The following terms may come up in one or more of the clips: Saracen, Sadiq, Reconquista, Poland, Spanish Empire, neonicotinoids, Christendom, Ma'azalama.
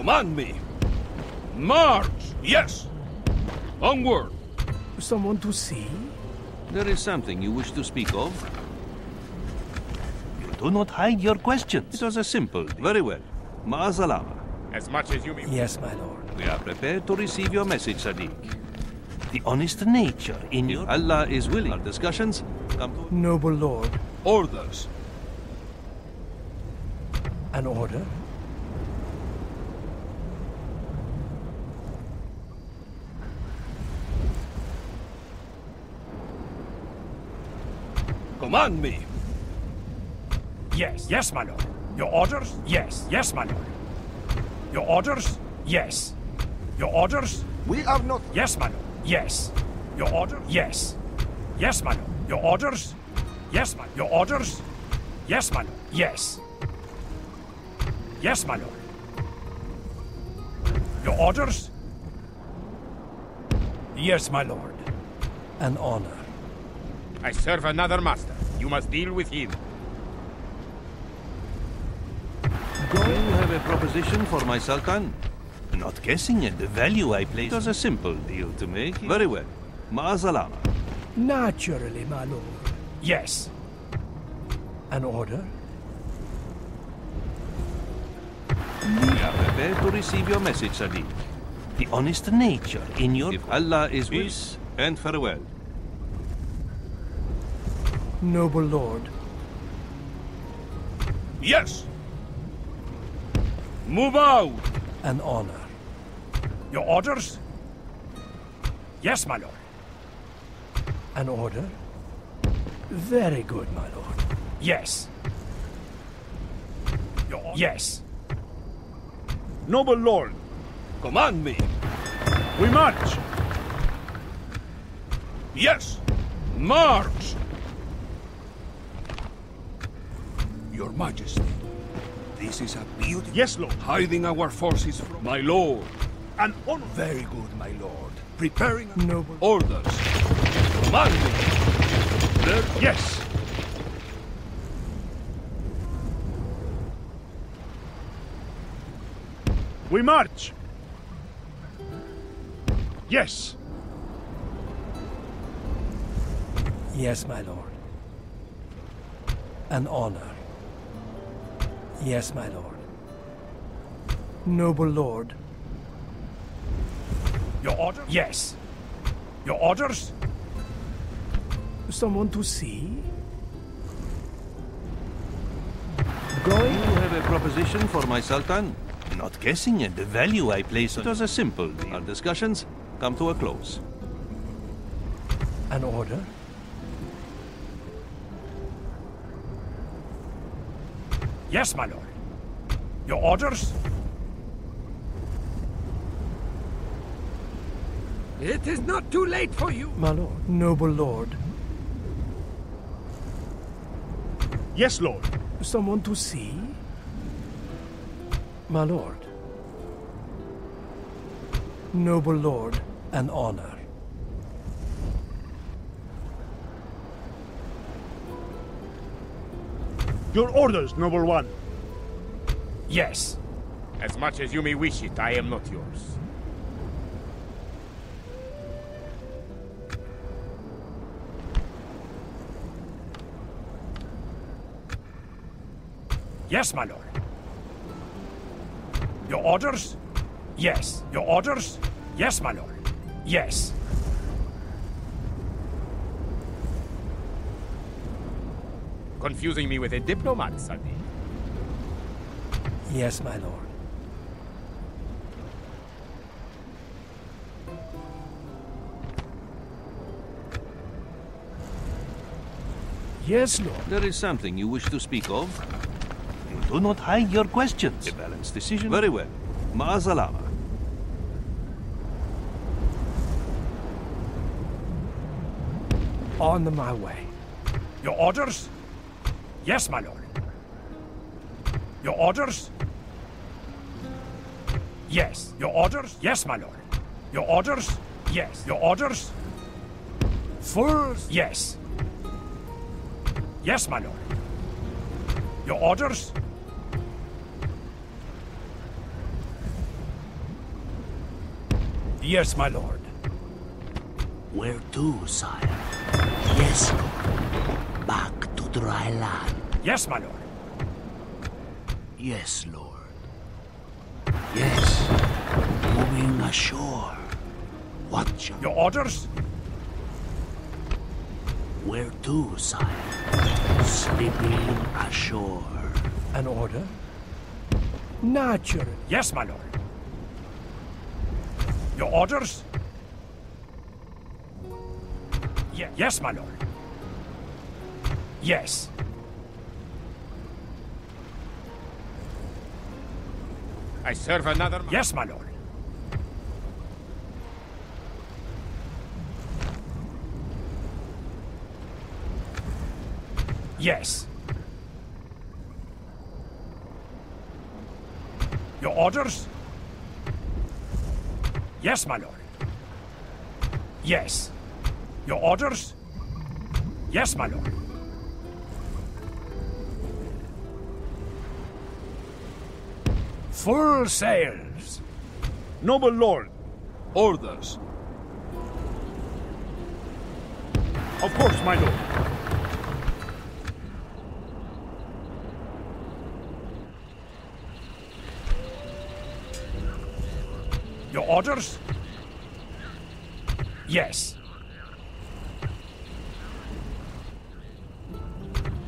command me. March! Yes! Onward! Someone to see? There is something you wish to speak of? You do not hide your questions. It was a simple thing. Very well. Ma'azalama. As much as you may. Yes, my lord. We are prepared to receive your message, Sadiq. The honest nature in your... If Allah is willing, our discussions come to... Noble lord. Orders. An order? Command me. Yes. Yes, my lord. Your orders? Yes. Yes, my lord. Your orders? Yes. Your orders? We are not... Yes, my lord. Yes. Your orders? Yes. Yes, my lord. Your orders? Yes, my... Your orders? Yes, my lord. Yes. Yes, my lord. Your orders? Yes, my lord. An honor. I serve another master. You must deal with him. Do you have a proposition for my Sultan? Not guessing at the value I place. It was a simple deal to make. Very well. Ma'azalama. Naturally, my lord. Yes. An order? We are prepared to receive your message, Sadiq. The honest nature in your... If Allah is peace and farewell. Noble lord. Yes! Move out! An honor. Your orders? Yes, my lord. An order? Very good, my lord. Yes. Your order? Yes. Noble lord. Command me. We march. Yes. March. Your Majesty, this is a beautiful... Yes, lord. Hiding our forces from... My lord. An honor. Very good, my lord. Preparing... Noble... Orders. Command me. There... Yes. We march. Yes. Yes, my lord. An honor. Yes, my lord. Noble lord. Your order? Yes. Your orders? Someone to see? Going? You have a proposition for my Sultan? Not guessing at the value I place on... It was a simple deal. Our discussions come to a close. An order? Yes, my lord. Your orders? It is not too late for you. My lord. Noble lord. Yes, lord. Someone to see? My lord. Noble lord. An honor. Your orders, noble one. Yes. As much as you may wish it, I am not yours. Yes, my lord. Your orders? Yes. Your orders? Yes, my lord. Yes. Confusing me with a diplomat, Sadiq. Yes, my lord. Yes, lord. There is something you wish to speak of. You do not hide your questions. A balanced decision. Very well. Ma'azalama. On my way. Your orders? Yes, my lord. Your orders? Yes. Your orders? Yes, my lord. Your orders? Yes. Your orders? First? Yes. Yes, my lord. Your orders? Yes, my lord. Where to, sire? Yes, lord. Back to dry land. Yes, my lord. Yes, lord. Yes. Moving ashore. Watch. Your orders? Where to, sire? Slipping ashore. An order? Natural. Yes, my lord. Your orders? Yes, my lord. Yes. I serve another. Yes, my lord. Yes. Your orders? Yes, my lord. Yes. Your orders? Yes, my lord. Full sails. Noble lord, orders. Of course, my lord. Your orders? Yes.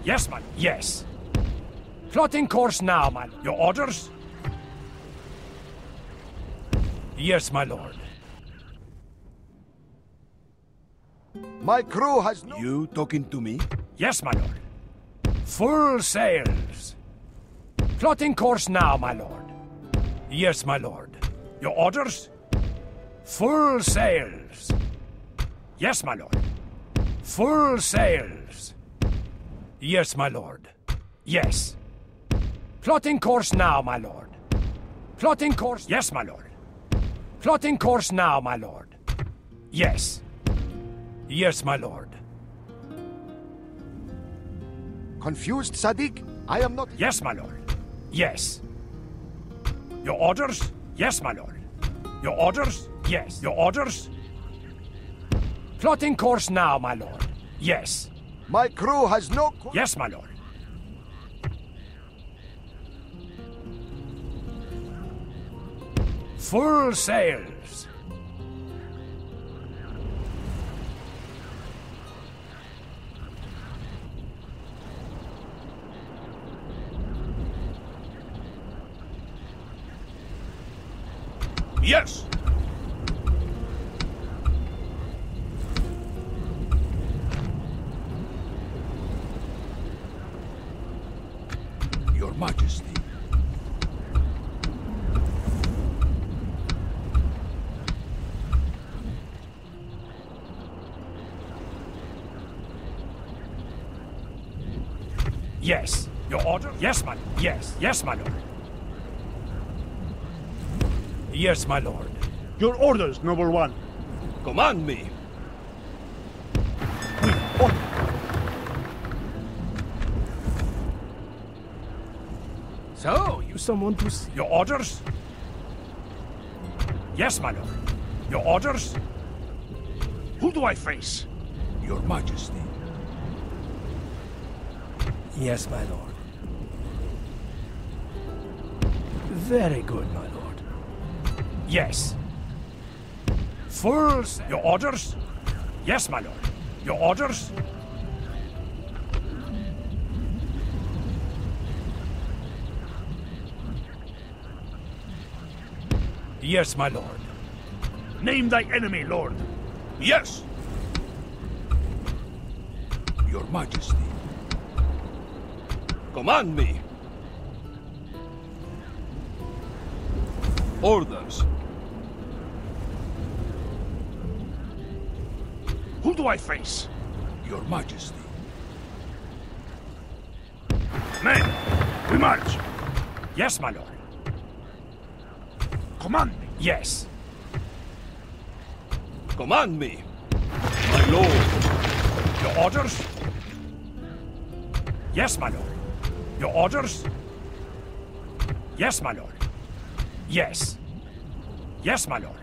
Yes, my lord. Yes. Plotting course now, my lord. Your orders? Yes, my lord. My crew has no... You talking to me? Yes, my lord. Full sails. Plotting course now, my lord. Yes, my lord. Your orders? Full sails. Yes, my lord. Full sails. Yes, my lord. Yes. Plotting course now, my lord. Plotting course. Yes, my lord. Plotting course now, my lord. Yes. Yes, my lord. Confused, Sadiq? I am not... Yes, my lord. Yes. Your orders? Yes, my lord. Your orders? Yes. Your orders? Plotting course now, my lord. Yes. My crew has no... Yes, my lord. Full sails. Yes! Your Majesty. Yes. Your order? Yes, my... Yes. Yes, my lord. Yes, my lord. Your orders, noble one. Command me. We order. So, you someone to see... Your orders? Yes, my lord. Your orders? Who do I face? Your Majesty. Yes, my lord. Very good, my lord. Yes. Full sail. Your orders? Yes, my lord. Your orders? Yes, my lord. Name thy enemy, lord. Yes! Your Majesty. Command me. Orders. Who do I face? Your Majesty. Men, we march. Yes, my lord. Command me. Yes. Command me. My lord. Your orders? Yes, my lord. Your orders? Yes, my lord. Yes. Yes, my lord.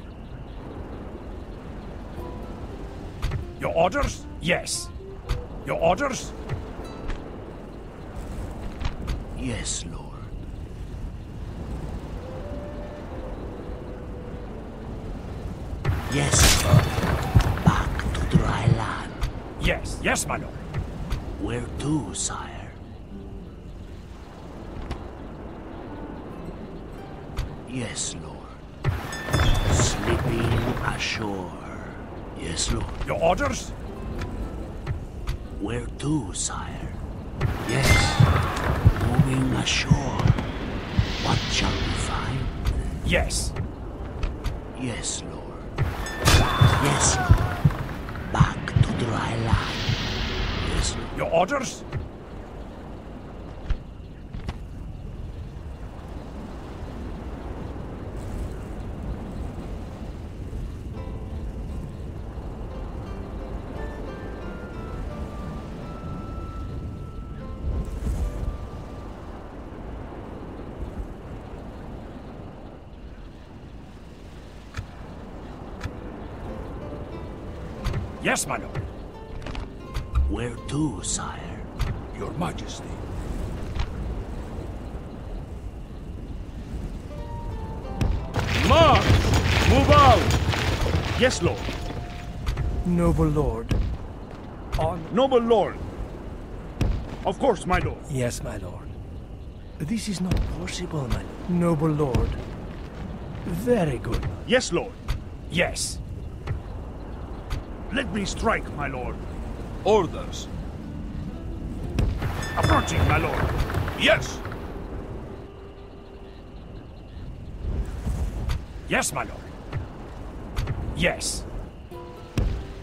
Your orders? Yes. Your orders? Yes, Lord. Yes, Lord. Back to dry land. Yes, yes, my lord. Where to, sire? Yes, Lord. Sleeping ashore. Yes, Lord. Your orders? Where to, sire? Yes. Moving ashore. What shall we find? Yes. Yes, Lord. Yes, Lord. Back to dry land. Yes, Lord. Your orders? Yes, my lord. Where to, sire? Your Majesty. March! Move out! Yes, lord. Noble lord. On. Noble lord. Of course, my lord. Yes, my lord. This is not possible, my lord. Noble lord. Very good. Yes, lord. Yes. Let me strike, my lord. Orders. Approaching, my lord. Yes. Yes, my lord. Yes.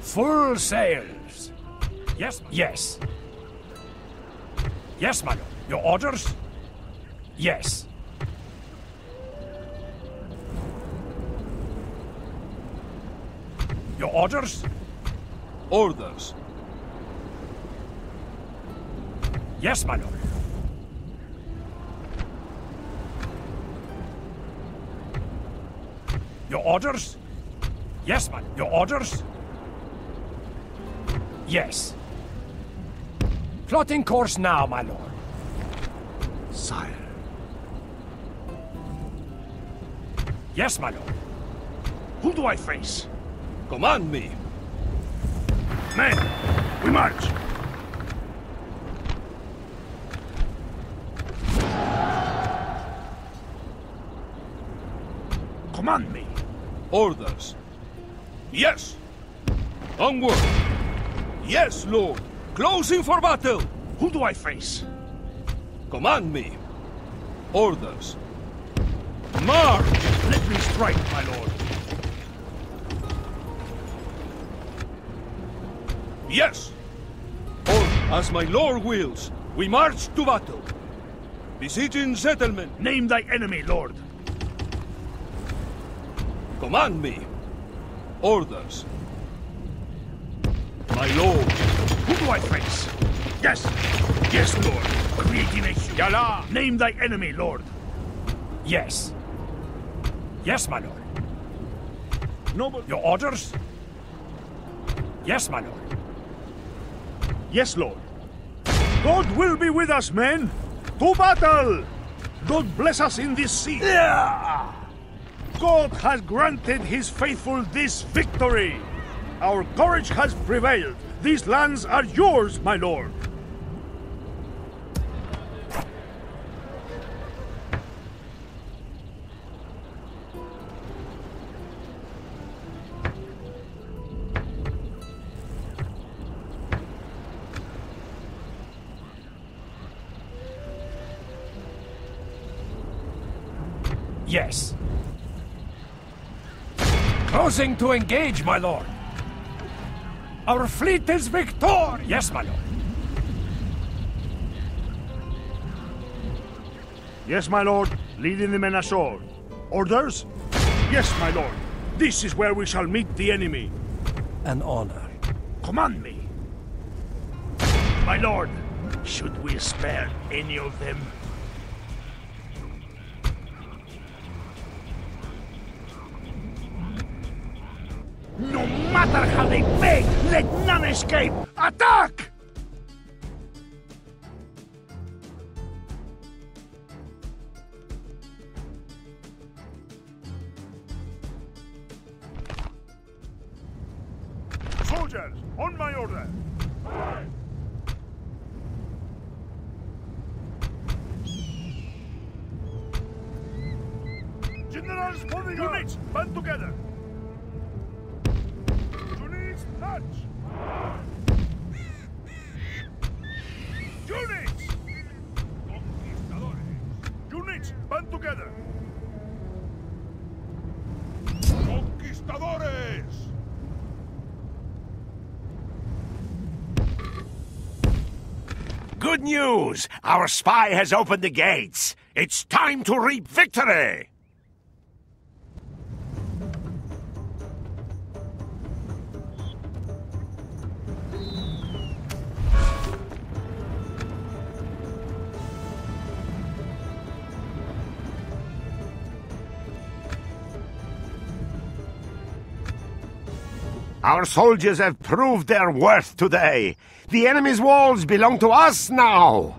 Full sails. Yes, my lord. Yes. Yes, my lord. Your orders? Yes. Your orders? Orders. Yes, my lord. Your orders? Yes, my lord. Your orders? Yes. Plotting course now, my lord. Sire. Yes, my lord. Who do I face? Command me. Men, we march! Command me! Orders! Yes! Onward! Yes, lord! Closing for battle! Who do I face? Command me! Orders! March! Let me strike, my lord! Yes! Or, as my lord wills, we march to battle. Besieging settlement. Name thy enemy, lord. Command me. Orders. My lord. Who do I face? Yes! Yes, lord. Creating a human. Yala! Name thy enemy, lord. Yes. Yes, my lord. Noble. Your orders? Yes, my lord. Yes, lord. God will be with us, men! To battle! God bless us in this sea! Yeah! God has granted his faithful this victory! Our courage has prevailed! These lands are yours, my lord! Yes. Closing to engage, my lord. Our fleet is victor! Yes, my lord. Yes, my lord. Leading the men ashore. Orders? Yes, my lord. This is where we shall meet the enemy. An honor. Command me. My lord, should we spare any of them? matter how they beg, let none escape! Attack! Soldiers, on my order! Generals for the units, band together! Units, march! Units! Conquistadores! Units, band together! Conquistadores! Good news! Our spy has opened the gates! It's time to reap victory! Our soldiers have proved their worth today. The enemy's walls belong to us now!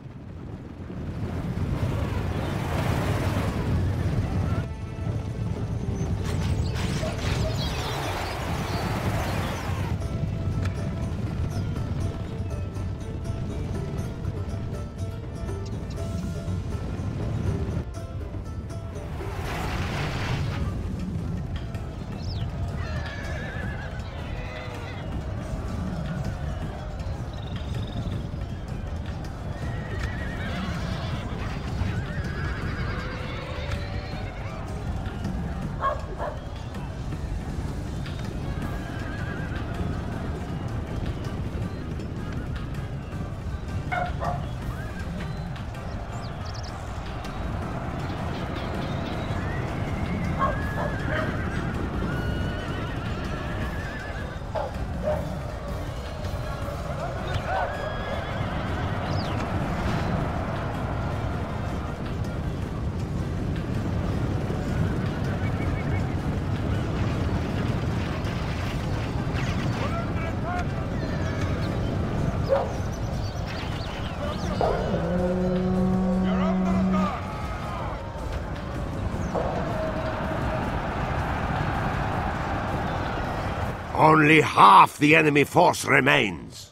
Only half the enemy force remains.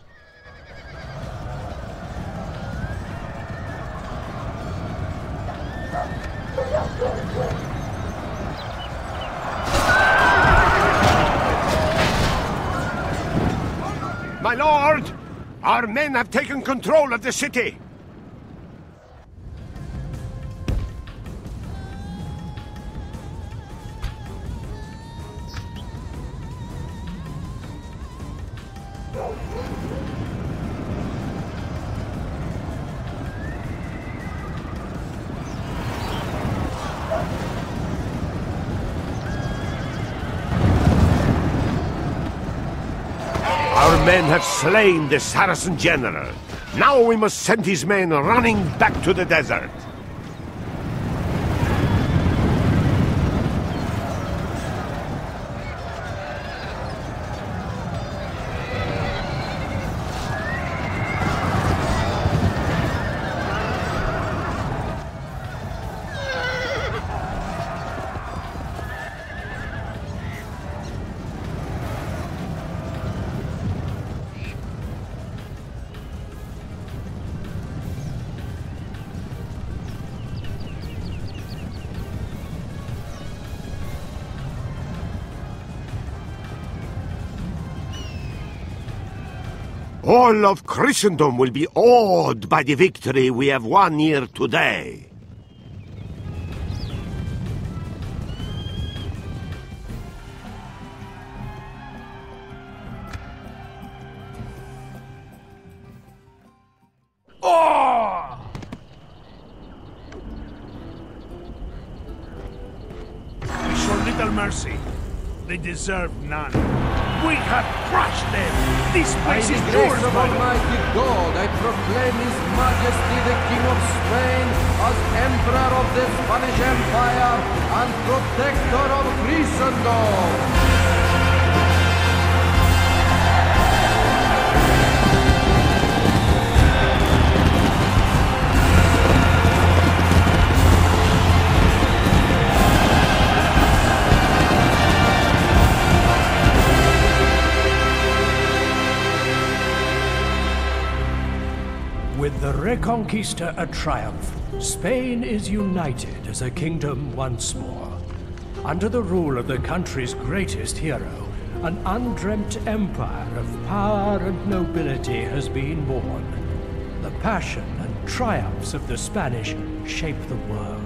My lord, our men have taken control of the city. Men have slain the Saracen general. Now we must send his men running back to the desert. All of Christendom will be awed by the victory we have won here today. We showed little mercy. They deserve none. We have crushed them! This place is yours, my lord! By the grace of Almighty God, I proclaim His Majesty the King of Spain as Emperor of the Spanish Empire and Protector of Christendom! Reconquista a triumph, Spain is united as a kingdom once more. Under the rule of the country's greatest hero, an undreamt empire of power and nobility has been born. The passion and triumphs of the Spanish shape the world.